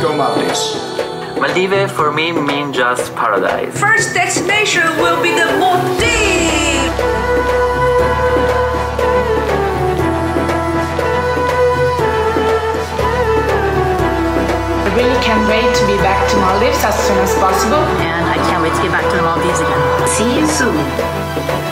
Go Maldives. Maldives for me means just paradise. First destination will be the Maldives. I really can't wait to be back to Maldives as soon as possible. And I can't wait to get back to the Maldives again. See you soon.